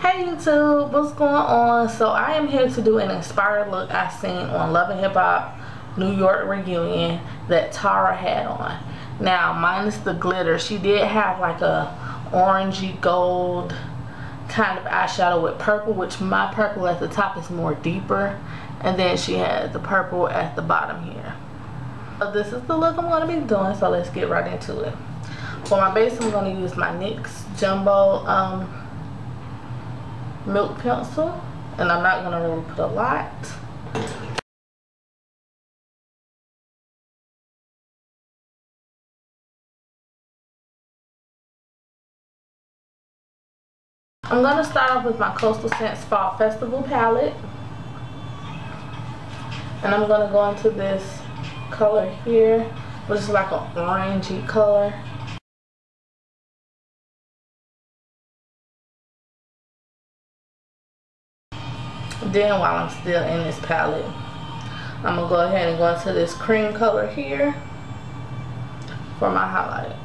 Hey YouTube, what's going on? So I am here to do an inspired look I seen on Love and Hip Hop New York reunion that Tara had on. Now minus the glitter, she did have like a orangey gold kind of eyeshadow with purple, which my purple at the top is more deeper, and then she had the purple at the bottom here. So this is the look I'm going to be doing, so let's get right into it. For my base I'm going to use my NYX Jumbo Milk pencil, and I'm not going to really put a lot. I'm going to start off with my Coastal Scents Fall Festival palette, and I'm going to go into this color here, which is like an orangey color. Then while I'm still in this palette, I'm going to go ahead and go into this cream color here for my highlight.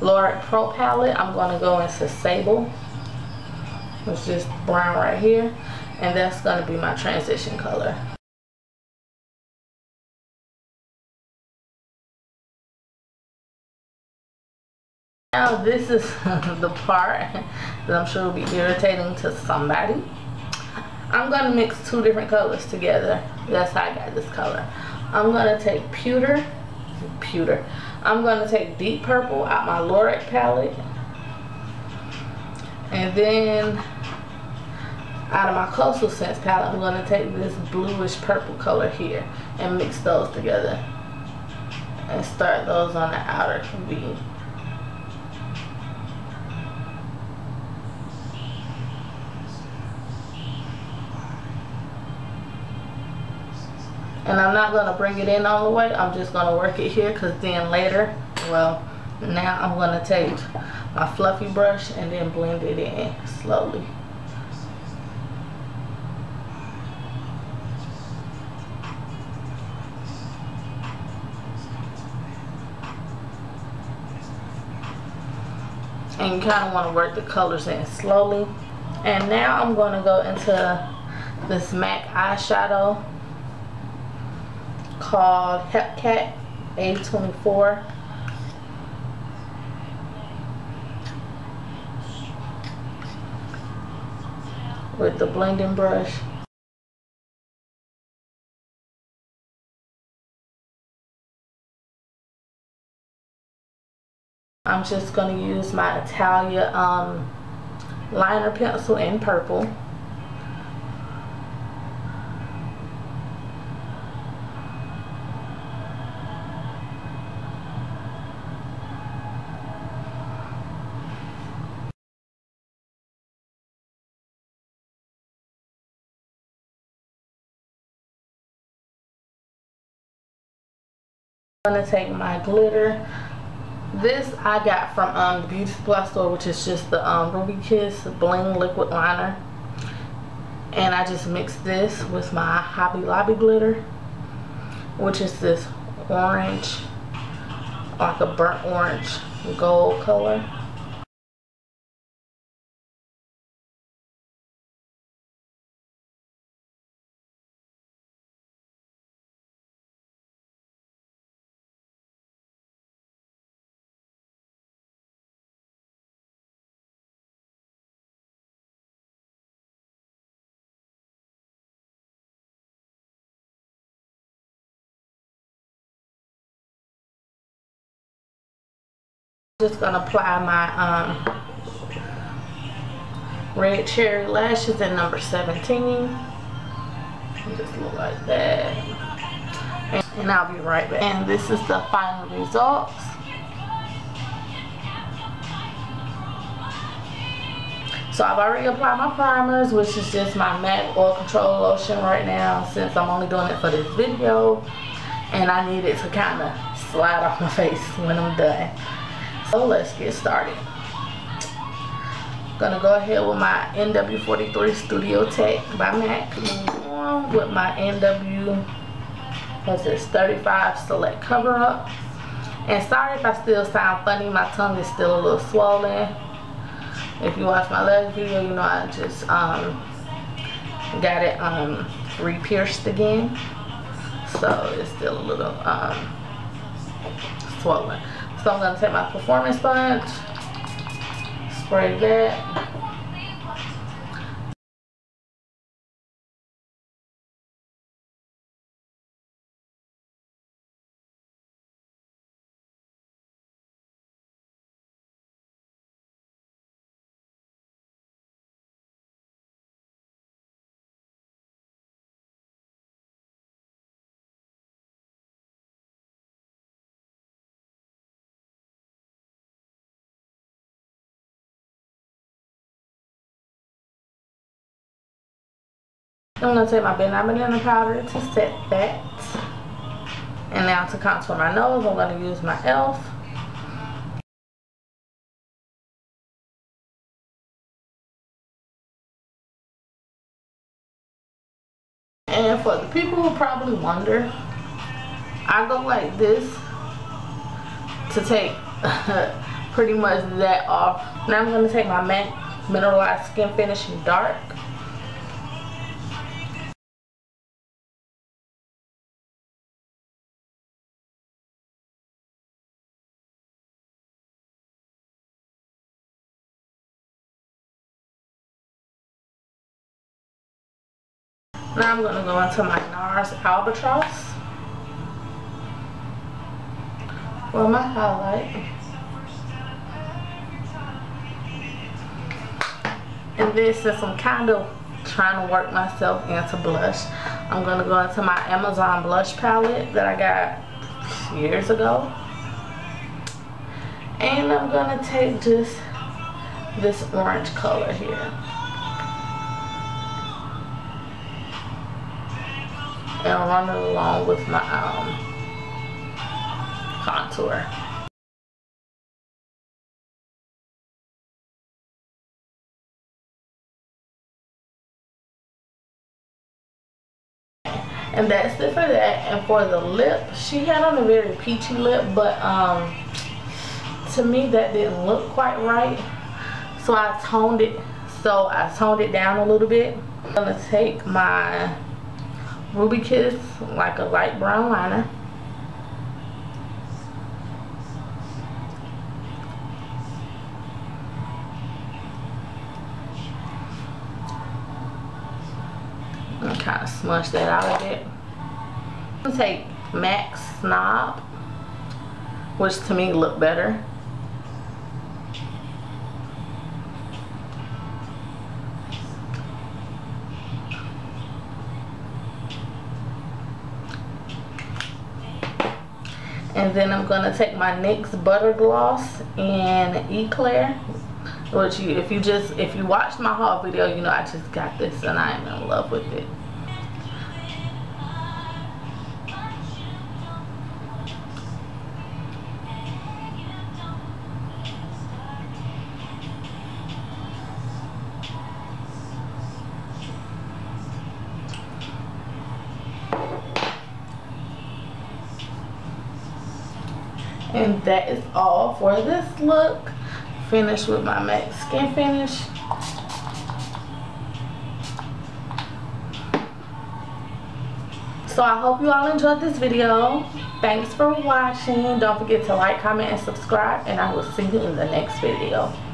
Lorac Pro Palette, I'm going to go into Sable. It's just brown right here, and that's going to be my transition color. Now this is the part that I'm sure will be irritating to somebody. I'm going to mix two different colors together. That's how I got this color. I'm going to take I'm going to take Deep Purple out my Lorac palette, and then out of my Coastal Scents palette I'm going to take this bluish purple color here and mix those together and start those on the outer V. And I'm not going to bring it in all the way. I'm just going to work it here, because then later, well, now I'm going to take my fluffy brush and then blend it in slowly. And you kind of want to work the colors in slowly. And now I'm going to go into this MAC eyeshadow called Hepcat A24. With the blending brush. I'm just going to use my Italia liner pencil in purple. I'm going to take my glitter. This I got from the beauty supply store, which is just the Ruby Kiss Bling liquid liner, and I just mixed this with my Hobby Lobby glitter, which is this orange, like a burnt orange gold color. Just gonna apply my Red Cherry Lashes in number 17. Just look like that, and I'll be right back. And this is the final results. So I've already applied my primers, which is just my MAC Oil Control Lotion right now, since I'm only doing it for this video, and I need it to kind of slide off my face when I'm done. So let's get started. I'm gonna go ahead with my NW43 Studio Tech by MAC. With my What is this? 35 Select Cover Up. And sorry if I still sound funny, my tongue is still a little swollen. If you watch my last video, you know I just got it re-pierced again. So it's still a little swollen. So I'm going to take my performance sponge, spray that. I'm going to take my Ben Nye banana powder to set that. And now to contour my nose, I'm going to use my E.L.F. And for the people who probably wonder, I go like this to take pretty much that off. Now I'm going to take my MAC Mineralized Skin Finishing Dark. Now I'm going to go into my NARS Albatross for my highlight. And then since I'm kind of trying to work myself into blush, I'm going to go into my Amazon blush palette that I got years ago. And I'm going to take just this orange color here. And run it along with my contour. And that's it for that. And for the lip, she had on a very peachy lip, but to me that didn't look quite right. So I toned it. So I toned it down a little bit. I'm gonna take my Ruby Kiss, like a light brown liner. I'm gonna kind of smush that out a bit. I'm gonna take MAC Snob, which to me looked better. And then I'm going to take my NYX Butter Gloss and Eclair, which if you watched my haul video, you know I just got this and I am in love with it. And that is all for this look. Finished with my MAC Skin Finish. So I hope you all enjoyed this video. Thanks for watching. Don't forget to like, comment, and subscribe. And I will see you in the next video.